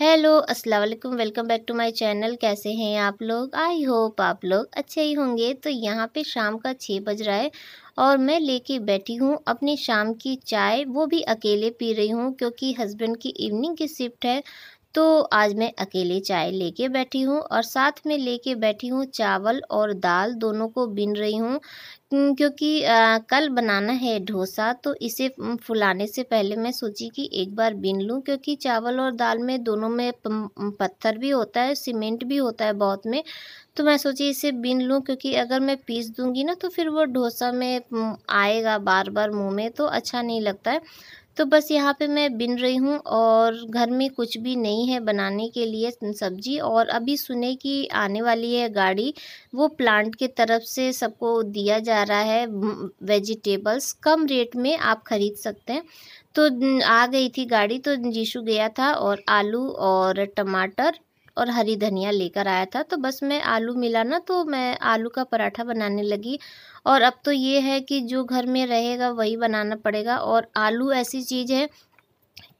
Hello अस्सलाम वालेकुम, welcome back to my channel. कैसे हैं आप लोग? आई होप आप लोग अच्छे ही होंगे। तो यहाँ पे शाम का 6 बज रहा है और मैं लेके बैठी हूँ अपनी शाम की चाय, वो भी अकेले पी रही हूँ क्योंकि हस्बैंड की इवनिंग की शिफ्ट है। तो आज मैं अकेले चाय लेके बैठी हूँ और साथ में लेके बैठी हूँ चावल और दाल, दोनों को बीन रही हूँ क्योंकि कल बनाना है डोसा। तो इसे फुलाने से पहले मैं सोची कि एक बार बीन लूँ क्योंकि चावल और दाल में दोनों में पत्थर भी होता है, सीमेंट भी होता है बहुत में। तो मैं सोची इसे बीन लूँ क्योंकि अगर मैं पीस दूँगी ना तो फिर वो डोसा में आएगा बार बार मुँह में, तो अच्छा नहीं लगता है। तो बस यहाँ पे मैं बीन रही हूँ और घर में कुछ भी नहीं है बनाने के लिए सब्जी। और अभी सुने कि आने वाली है गाड़ी, वो प्लांट के तरफ से सबको दिया जा रहा है वेजिटेबल्स कम रेट में, आप ख़रीद सकते हैं। तो आ गई थी गाड़ी, तो जीशू गया था और आलू और टमाटर और हरी धनिया लेकर आया था। तो बस मैं आलू मिला ना तो मैं आलू का पराठा बनाने लगी। और अब तो ये है कि जो घर में रहेगा वही बनाना पड़ेगा। और आलू ऐसी चीज़ है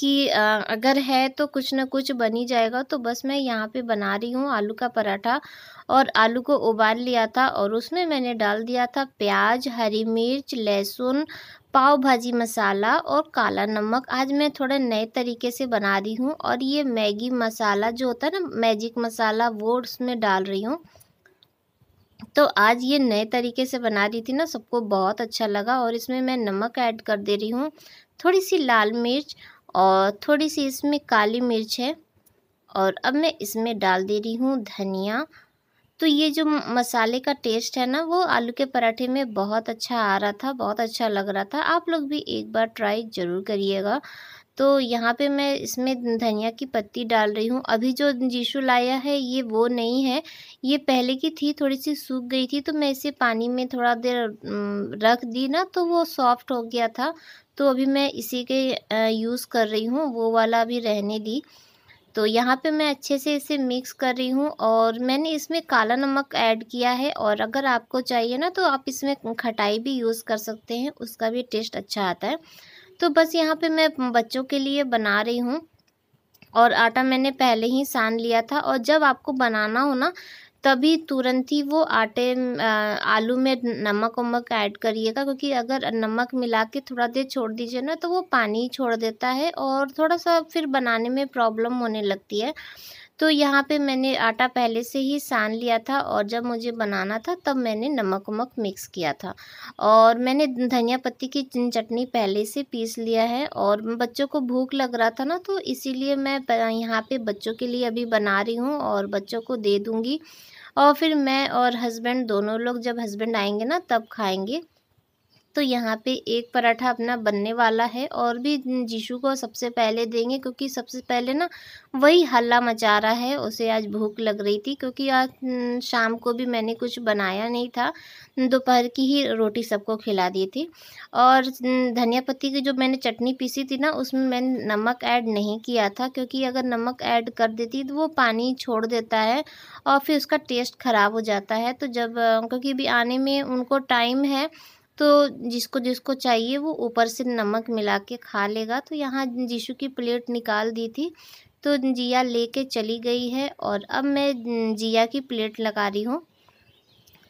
कि अगर है तो कुछ ना कुछ बन ही जाएगा। तो बस मैं यहाँ पे बना रही हूँ आलू का पराठा। और आलू को उबाल लिया था और उसमें मैंने डाल दिया था प्याज, हरी मिर्च, लहसुन, पाव भाजी मसाला और काला नमक। आज मैं थोड़ा नए तरीके से बना रही हूँ और ये मैगी मसाला जो होता है ना, मैजिक मसाला, वो उसमें डाल रही हूँ। तो आज ये नए तरीके से बना रही थी ना, सबको बहुत अच्छा लगा। और इसमें मैं नमक ऐड कर दे रही हूँ, थोड़ी सी लाल मिर्च और थोड़ी सी इसमें काली मिर्च है। और अब मैं इसमें डाल दे रही हूँ धनिया। तो ये जो मसाले का टेस्ट है ना वो आलू के पराठे में बहुत अच्छा आ रहा था, बहुत अच्छा लग रहा था। आप लोग भी एक बार ट्राई ज़रूर करिएगा। तो यहाँ पे मैं इसमें धनिया की पत्ती डाल रही हूँ। अभी जो जीशू लाया है ये वो नहीं है, ये पहले की थी, थोड़ी सी सूख गई थी। तो मैं इसे पानी में थोड़ा देर रख दी ना तो वो सॉफ्ट हो गया था। तो अभी मैं इसी के यूज़ कर रही हूँ, वो वाला अभी रहने दी। तो यहाँ पे मैं अच्छे से इसे मिक्स कर रही हूँ और मैंने इसमें काला नमक ऐड किया है। और अगर आपको चाहिए ना तो आप इसमें खटाई भी यूज़ कर सकते हैं, उसका भी टेस्ट अच्छा आता है। तो बस यहाँ पे मैं बच्चों के लिए बना रही हूँ और आटा मैंने पहले ही सान लिया था। और जब आपको बनाना हो ना तभी तुरंत ही वो आलू में नमक वमक ऐड करिएगा क्योंकि अगर नमक मिला के थोड़ा देर छोड़ दीजिए ना तो वो पानी छोड़ देता है और थोड़ा सा फिर बनाने में प्रॉब्लम होने लगती है। तो यहाँ पे मैंने आटा पहले से ही सान लिया था और जब मुझे बनाना था तब मैंने नमक वमक मिक्स किया था। और मैंने धनिया पत्ती की चटनी पहले से पीस लिया है। और बच्चों को भूख लग रहा था ना तो इसीलिए मैं यहाँ पे बच्चों के लिए अभी बना रही हूँ और बच्चों को दे दूँगी। और फिर मैं और हस्बैंड दोनों लोग, जब हस्बैंड आएंगे ना तब खाएंगे। तो यहाँ पे एक पराठा अपना बनने वाला है और भी जीशू को सबसे पहले देंगे क्योंकि सबसे पहले ना वही हल्ला मचा रहा है, उसे आज भूख लग रही थी क्योंकि आज शाम को भी मैंने कुछ बनाया नहीं था, दोपहर की ही रोटी सबको खिला दी थी। और धनिया पत्ती की जो मैंने चटनी पीसी थी ना उसमें मैंने नमक ऐड नहीं किया था क्योंकि अगर नमक ऐड कर देती तो वो पानी छोड़ देता है और फिर उसका टेस्ट ख़राब हो जाता है। तो जब क्योंकि अभी आने में उनको टाइम है तो जिसको जिसको चाहिए वो ऊपर से नमक मिला के खा लेगा। तो यहाँ जीशू की प्लेट निकाल दी थी तो जिया लेके चली गई है और अब मैं जिया की प्लेट लगा रही हूँ।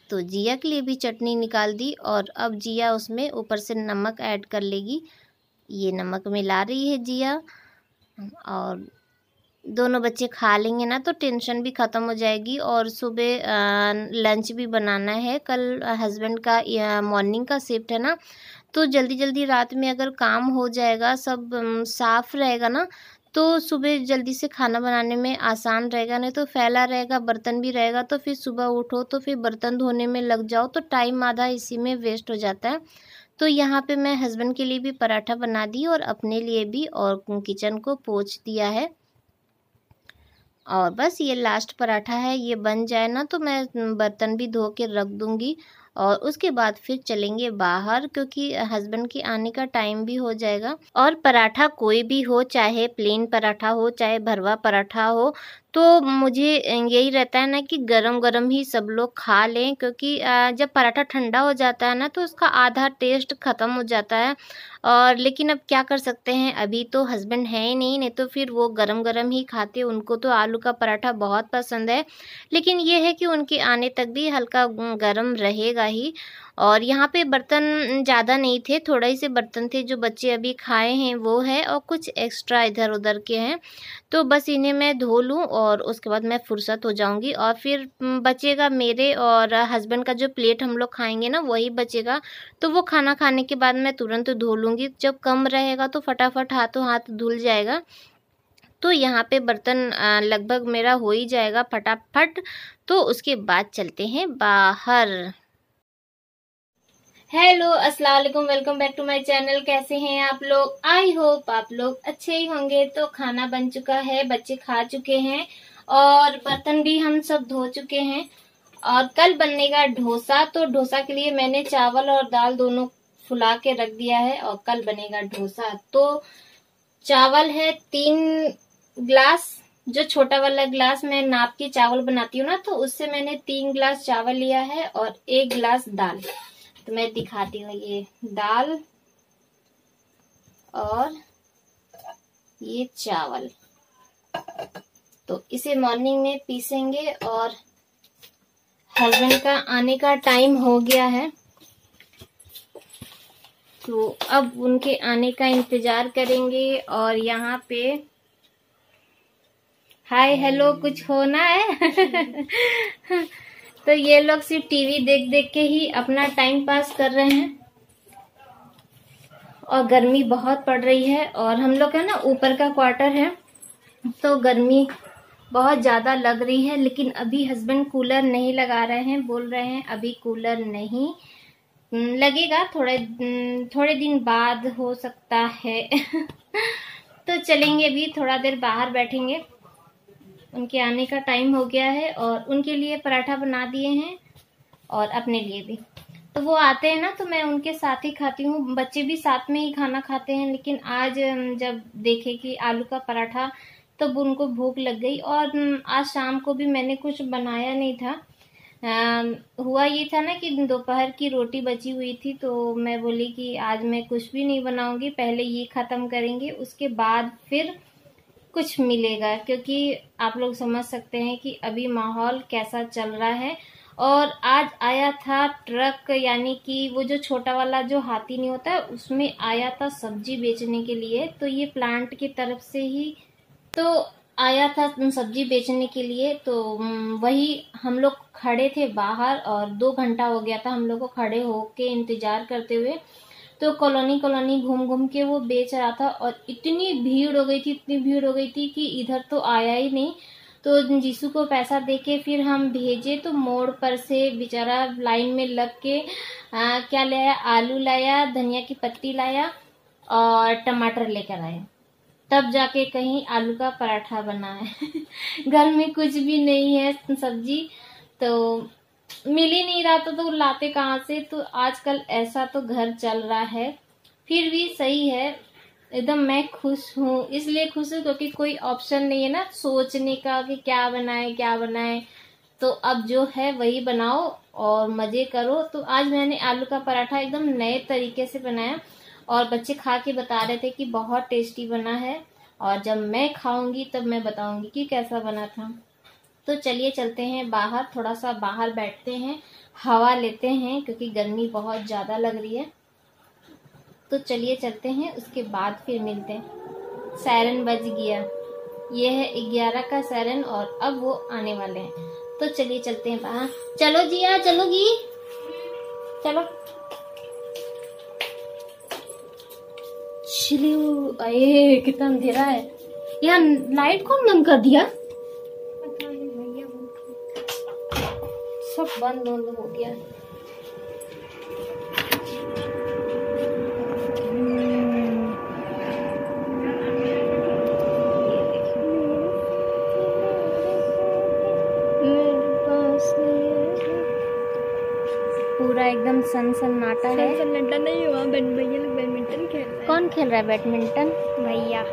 तो जिया के लिए भी चटनी निकाल दी और अब जिया उसमें ऊपर से नमक ऐड कर लेगी। ये नमक मिला रही है जिया और दोनों बच्चे खा लेंगे ना तो टेंशन भी ख़त्म हो जाएगी। और सुबह लंच भी बनाना है, कल हस्बैंड का मॉर्निंग का शिफ्ट है ना तो जल्दी जल्दी रात में अगर काम हो जाएगा, सब साफ़ रहेगा ना तो सुबह जल्दी से खाना बनाने में आसान रहेगा। नहीं तो फैला रहेगा, बर्तन भी रहेगा तो फिर सुबह उठो तो फिर बर्तन धोने में लग जाओ तो टाइम आधा इसी में वेस्ट हो जाता है। तो यहाँ पे मैं हस्बैंड के लिए भी पराठा बना दी और अपने लिए भी और किचन को पोंछ दिया है। और बस ये लास्ट पराठा है, ये बन जाए ना तो मैं बर्तन भी धो के रख दूँगी और उसके बाद फिर चलेंगे बाहर क्योंकि हस्बैंड के आने का टाइम भी हो जाएगा। और पराठा कोई भी हो, चाहे प्लेन पराठा हो चाहे भरवा पराठा हो, तो मुझे यही रहता है ना कि गरम गरम ही सब लोग खा लें, क्योंकि जब पराठा ठंडा हो जाता है ना तो उसका आधा टेस्ट ख़त्म हो जाता है। और लेकिन अब क्या कर सकते हैं, अभी तो हस्बैंड है ही नहीं, नहीं तो फिर वो गरम गरम ही खाते। उनको तो आलू का पराठा बहुत पसंद है, लेकिन ये है कि उनके आने तक भी हल्का गरम रहेगा ही। और यहाँ पे बर्तन ज़्यादा नहीं थे, थोड़े ही से बर्तन थे, जो बच्चे अभी खाए हैं वो है और कुछ एक्स्ट्रा इधर उधर के हैं। तो बस इन्हें मैं धो लूँ और उसके बाद मैं फुर्सत हो जाऊँगी, और फिर बचेगा मेरे और हस्बैंड का जो प्लेट हम लोग खाएंगे ना वही बचेगा, तो वो खाना खाने के बाद मैं तुरंत धो लूँगी। जब कम रहेगा तो फटाफट हाथों हाथ धुल जाएगा। तो यहाँ पे बर्तन लगभग मेरा हो ही जाएगा फटाफट। तो उसके बाद चलते हैं बाहर। हेलो, अस्सलाम वालेकुम, welcome back to my channel. कैसे हैं आप लोग? आई होप आप लोग अच्छे ही होंगे। तो खाना बन चुका है, बच्चे खा चुके हैं और बर्तन भी हम सब धो चुके हैं। और कल बनेगा डोसा, तो डोसा के लिए मैंने चावल और दाल दोनों फुला के रख दिया है और कल बनेगा डोसा। तो चावल है 3 ग्लास, जो छोटा वाला ग्लास मैं नाप के चावल बनाती हूँ ना, तो उससे मैंने 3 ग्लास चावल लिया है और 1 ग्लास दाल। तो मैं दिखाती हूँ, ये दाल और ये चावल। तो इसे मॉर्निंग में पीसेंगे और हस्बैंड का आने का टाइम हो गया है, तो अब उनके आने का इंतजार करेंगे। और यहाँ पे हाय हेलो कुछ होना है। तो ये लोग सिर्फ टीवी देख देख के ही अपना टाइम पास कर रहे हैं। और गर्मी बहुत पड़ रही है, और हम लोग है ना ऊपर का क्वार्टर है, तो गर्मी बहुत ज़्यादा लग रही है। लेकिन अभी हस्बैंड कूलर नहीं लगा रहे हैं, बोल रहे हैं अभी कूलर नहीं लगेगा, थोड़े दिन बाद हो सकता है। तो चलेंगे, अभी थोड़ा देर बाहर बैठेंगे, उनके आने का टाइम हो गया है। और उनके लिए पराठा बना दिए हैं और अपने लिए भी। तो वो आते हैं ना तो मैं उनके साथ ही खाती हूँ, बच्चे भी साथ में ही खाना खाते हैं। लेकिन आज जब देखे कि आलू का पराठा, तब उनको भूख लग गई। और आज शाम को भी मैंने कुछ बनाया नहीं था। हुआ ये था ना कि दोपहर की रोटी बची हुई थी, तो मैं बोली कि आज मैं कुछ भी नहीं बनाऊंगी, पहले ये ख़त्म करेंगे, उसके बाद फिर कुछ मिलेगा। क्योंकि आप लोग समझ सकते हैं कि अभी माहौल कैसा चल रहा है। और आज आया था ट्रक, यानी कि वो जो छोटा वाला जो हाथी नहीं होता है, उसमें आया था सब्जी बेचने के लिए। तो ये प्लांट की तरफ से ही तो आया था सब्जी बेचने के लिए। तो वही हम लोग खड़े थे बाहर, और 2 घंटा हो गया था हम लोग को खड़े होके इंतज़ार करते हुए। तो कॉलोनी कॉलोनी घूम घूम के वो बेच रहा था, और इतनी भीड़ हो गई थी, इतनी भीड़ हो गई थी कि इधर तो आया ही नहीं। तो जीसू को पैसा देके फिर हम भेजे, तो मोड़ पर से बेचारा लाइन में लग के क्या लाया, आलू लाया, धनिया की पत्ती लाया और टमाटर लेकर आया, तब जाके कहीं आलू का पराठा बना है। घर में कुछ भी नहीं है सब्जी, तो मिल ही नहीं रहा था, तो लाते कहाँ से। तो आजकल ऐसा तो घर चल रहा है। फिर भी सही है, एकदम मैं खुश हूँ। इसलिए खुश हूँ क्योंकि कोई ऑप्शन नहीं है ना सोचने का कि क्या बनाए क्या बनाए। तो अब जो है वही बनाओ और मज़े करो। तो आज मैंने आलू का पराठा एकदम नए तरीके से बनाया, और बच्चे खा के बता रहे थे कि बहुत टेस्टी बना है। और जब मैं खाऊंगी तब मैं बताऊंगी कि कैसा बना था। तो चलिए चलते हैं बाहर, थोड़ा सा बाहर बैठते हैं, हवा लेते हैं, क्योंकि गर्मी बहुत ज़्यादा लग रही है। तो चलिए चलते हैं, उसके बाद फिर मिलते हैं। सायरन बज गया, ये है 11 का सायरन, और अब वो आने वाले हैं। तो चलिए चलते हैं बाहर। चलो जिया, चलोगी? चलो। अरे कितना अंधेरा है यार, लाइट कौन बंद कर दिया? सब बंद हो गया। पूरा एकदम सनसनाटा है। सनसनाटा नहीं हुआ, भैया लोग बैडमिंटन खेल रहे हैं। कौन खेल रहा है बैडमिंटन? भैया।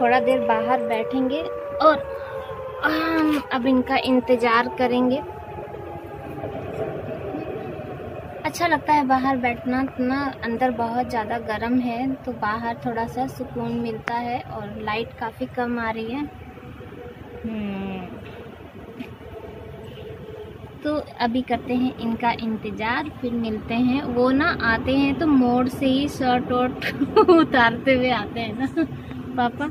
थोड़ा देर बाहर बैठेंगे और हम अब इनका इंतज़ार करेंगे। अच्छा लगता है बाहर बैठना, इतना अंदर बहुत ज़्यादा गर्म है तो बाहर थोड़ा सा सुकून मिलता है। और लाइट काफ़ी कम आ रही है तो अभी करते हैं इनका इंतज़ार, फिर मिलते हैं। वो ना आते हैं तो मोड़ से ही शर्ट वर्ट उतारते हुए आते हैं ना पापा,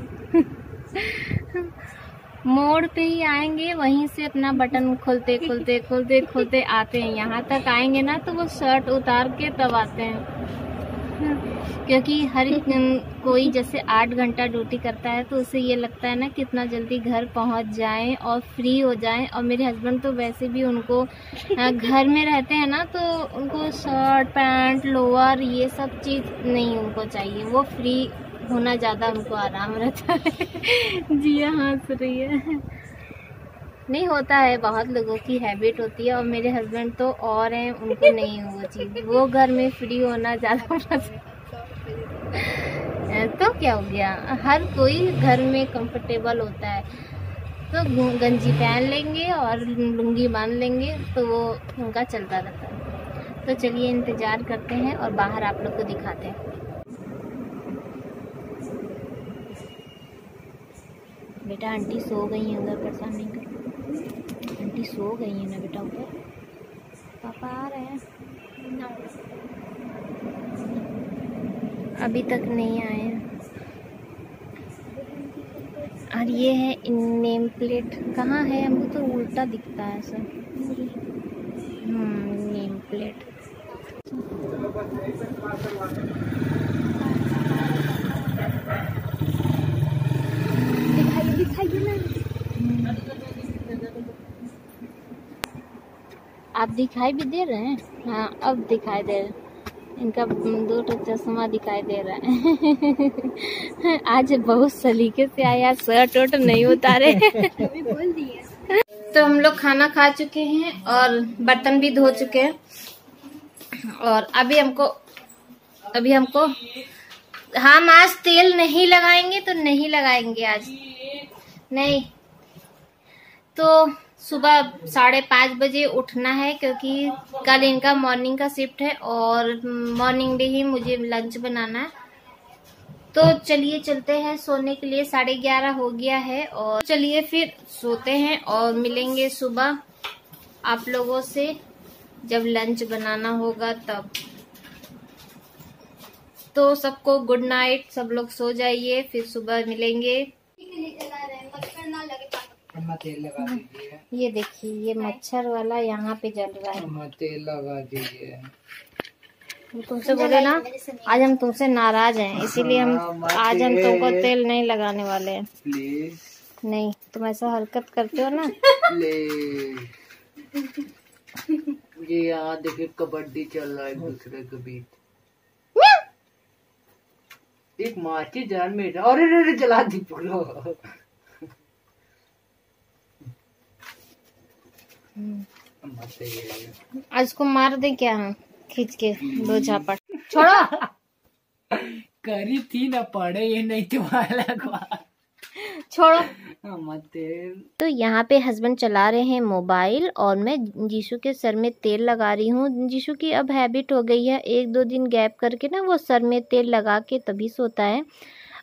मोड़ पे ही आएंगे, वहीं से अपना बटन खोलते खोलते खोलते खोलते आते हैं। यहाँ तक आएंगे ना तो वो शर्ट उतार के तब आते हैं, क्योंकि हर कोई जैसे 8 घंटा ड्यूटी करता है तो उसे ये लगता है ना कितना जल्दी घर पहुँच जाएं और फ्री हो जाएं। और मेरे हस्बैंड तो वैसे भी उनको घर में रहते हैं ना तो उनको शर्ट पैंट लोअर ये सब चीज़ नहीं उनको चाहिए, वो फ्री होना ज़्यादा उनको आराम रहता है। जी हाँ, सही है, नहीं होता है, बहुत लोगों की हैबिट होती है। और मेरे हस्बैंड तो और हैं, उनको नहीं है वो चीज़, वो घर में फ्री होना ज़्यादा पसंद। तो क्या हो गया, हर कोई घर में कंफर्टेबल होता है तो गंजी पहन लेंगे और लुंगी बांध लेंगे तो वो उनका चलता रहता है। तो चलिए इंतज़ार करते हैं और बाहर आप लोग को दिखाते हैं। बेटा आंटी सो गई हैं, उधर परेशान नहीं कर, आंटी सो गई हैं ना बेटा, ऊपर पापा आ रहे हैं ना, अभी तक नहीं आए हैं। और ये है नेम प्लेट, कहाँ है, हमको तो उल्टा दिखता है सर, नेम प्लेट। आप दिखाई भी दे रहे हैं? हाँ, अब दिखाई दे रहे, इनका 2 चश्मा दिखाई दे रहा है। आज बहुत सलीके से आया, शर्ट वोट नहीं उतारे। बोल दिया। तो हम लोग खाना खा चुके हैं और बर्तन भी धो चुके हैं और अभी हमको हम आज तेल नहीं लगाएंगे तो नहीं लगाएंगे आज नहीं। तो सुबह 5:30 बजे उठना है क्योंकि कल इनका मॉर्निंग का शिफ्ट है और मॉर्निंग में ही मुझे लंच बनाना है। तो चलिए चलते हैं सोने के लिए, 11:30 हो गया है और चलिए फिर सोते हैं और मिलेंगे सुबह आप लोगों से जब लंच बनाना होगा तब। तो सबको गुड नाइट, सब लोग सो जाइए, फिर सुबह मिलेंगे। तेल लगा दीजिए, ये देखिए ये मच्छर वाला यहाँ पे जल रहा है, तेल लगा दीजिए। तुमसे बोले ना आज हम तुमसे नाराज हैं, इसीलिए हम आज हम तुमको तेल नहीं लगाने वाले हैं। प्लीज नहीं, तुम ऐसा हरकत करते हो ना। ये यहाँ देखिए कबड्डी चल रहा है दूसरे के बीच, एक माची जान में, और जला दी बोलो। आज को मार दे क्या, खींच के 2 झापट। छोड़ो, करी थी ना पड़े ये नहीं तुम्हारा, छोड़ो मत। तो यहाँ पे हस्बैंड चला रहे हैं मोबाइल और मैं जीशू के सर में तेल लगा रही हूँ। जीशू की अब हैबिट हो गई है, 1-2 दिन गैप करके ना वो सर में तेल लगा के तभी सोता है।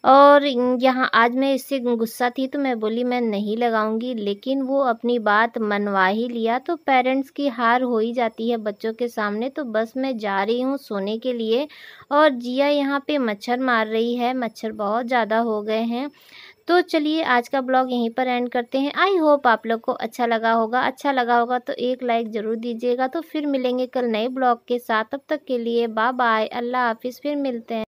और यहाँ आज मैं इससे गुस्सा थी तो मैं बोली मैं नहीं लगाऊंगी, लेकिन वो अपनी बात मनवा ही लिया। तो पेरेंट्स की हार हो ही जाती है बच्चों के सामने। तो बस मैं जा रही हूँ सोने के लिए और जिया यहाँ पे मच्छर मार रही है, मच्छर बहुत ज़्यादा हो गए हैं। तो चलिए आज का ब्लॉग यहीं पर एंड करते हैं। आई होप आप लोग को अच्छा लगा होगा, अच्छा लगा होगा तो एक लाइक ज़रूर दीजिएगा। तो फिर मिलेंगे कल नए ब्लॉग के साथ, तब तक के लिए बाय बाय, अल्लाह हाफिज़, फिर मिलते हैं।